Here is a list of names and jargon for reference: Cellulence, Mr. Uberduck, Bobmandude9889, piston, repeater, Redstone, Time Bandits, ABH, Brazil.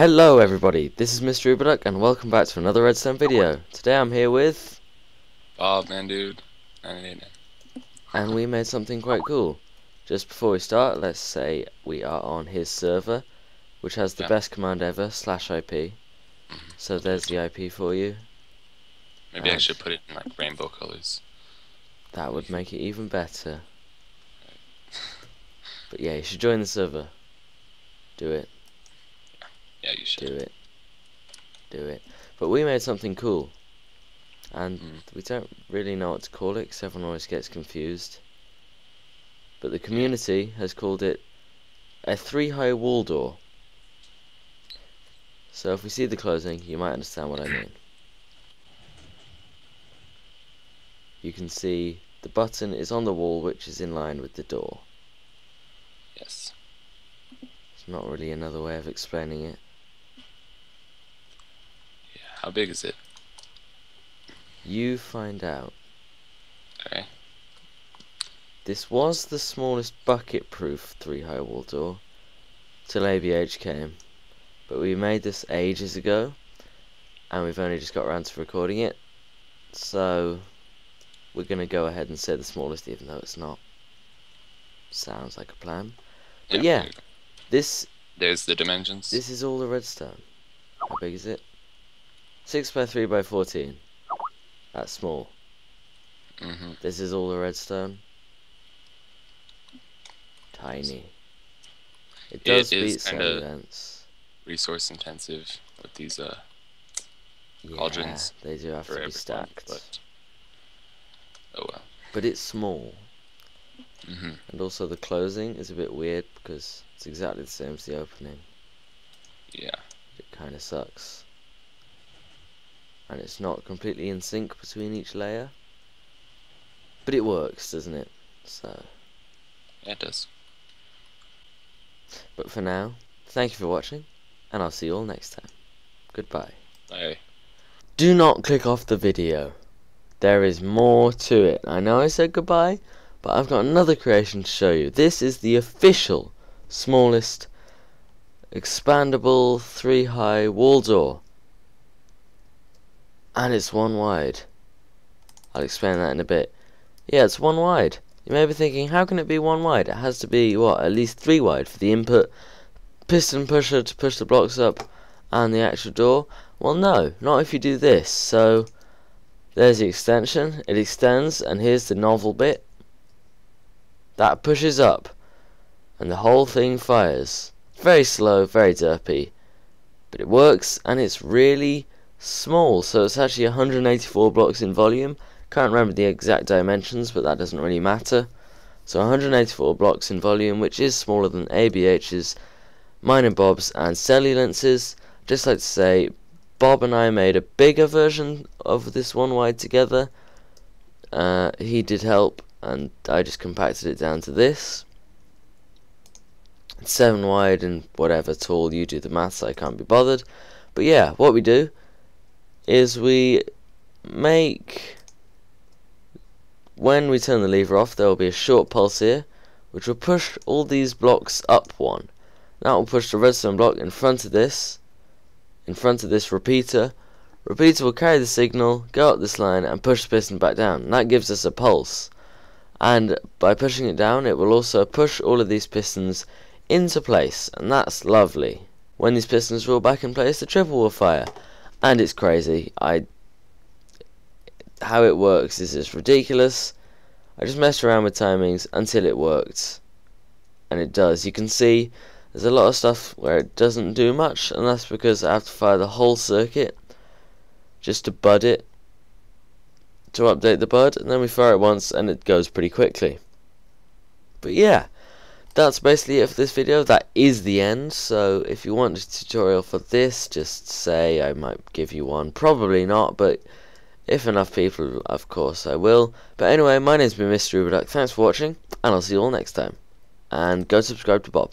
Hello everybody, this is Mr. Uberduck and welcome back to another Redstone video. Today I'm here with... Oh man dude, I need it. And we made something quite cool. Just before we start, let's say we are on his server, which has the best command ever, /IP. So there's the IP for you. Maybe I should put it in like rainbow colours. That would make it even better. But yeah, you should join the server. Do it. Yeah, you should. Do it. But we made something cool. And we don't really know what to call it, because everyone always gets confused. But the community has called it a 3-high wall door. So if we see the closing, you might understand what I mean. You can see the button is on the wall, which is in line with the door. Yes. There's not really another way of explaining it. How big is it? You find out. Okay. This was the smallest bucket-proof 3-high wall door till ABH came, but we made this ages ago, and we've only just got around to recording it, so we're gonna go ahead and say the smallest, even though it's not. Sounds like a plan. But yeah, there's the dimensions. This is all the redstone. How big is it? 6 by 3 by 14. That's small. This is all the redstone. Tiny. It does beat Cellulence. Resource intensive with these cauldrons. They do have to be stacked. Oh well. But it's small. And also the closing is a bit weird because it's exactly the same as the opening. Yeah. It kind of sucks. And it's not completely in sync between each layer. But it works, doesn't it? So. Yeah, it does. But for now, thank you for watching, and I'll see you all next time. Goodbye. Bye. Do not click off the video. There is more to it. I know I said goodbye, but I've got another creation to show you. This is the official smallest expandable 3-high wall door. And it's 1 wide. I'll explain that in a bit. Yeah, it's 1 wide. You may be thinking, how can it be 1 wide? It has to be, what, at least 3 wide for the input piston pusher to push the blocks up and the actual door. Well, no, not if you do this. So there's the extension. It extends, and here's the novel bit. That pushes up, and the whole thing fires. Very slow, very derpy, but it works, and it's really small. So it's actually 184 blocks in volume. Can't remember the exact dimensions, but that doesn't really matter. So 184 blocks in volume, which is smaller than ABH's, mine and Bob's, and Cellulence's. Just like to say, Bob and I made a bigger version of this 1 wide together. He did help, and I just compacted it down to this. It's 7 wide and whatever tall. You do the maths, I can't be bothered. But yeah, what we do is we make, when we turn the lever off, there will be a short pulse here which will push all these blocks up 1. That will push the redstone block in front of this repeater will carry the signal, go up this line and push the piston back down, and that gives us a pulse. And by pushing it down, it will also push all of these pistons into place, and that's lovely. When these pistons roll back in place, the triple will fire. And it's crazy. How it works is just ridiculous. I just messed around with timings until it worked, and it does. You can see there's a lot of stuff where it doesn't do much, and that's because I have to fire the whole circuit just to bud it, to update the bud, and then we fire it once and it goes pretty quickly. But yeah, that's basically it for this video. That is the end. So if you want a tutorial for this, just say, I might give you one. Probably not, but if enough people, of course I will. But anyway, my name's been Mr. Uberduck. Thanks for watching, and I'll see you all next time. And go subscribe to Bob.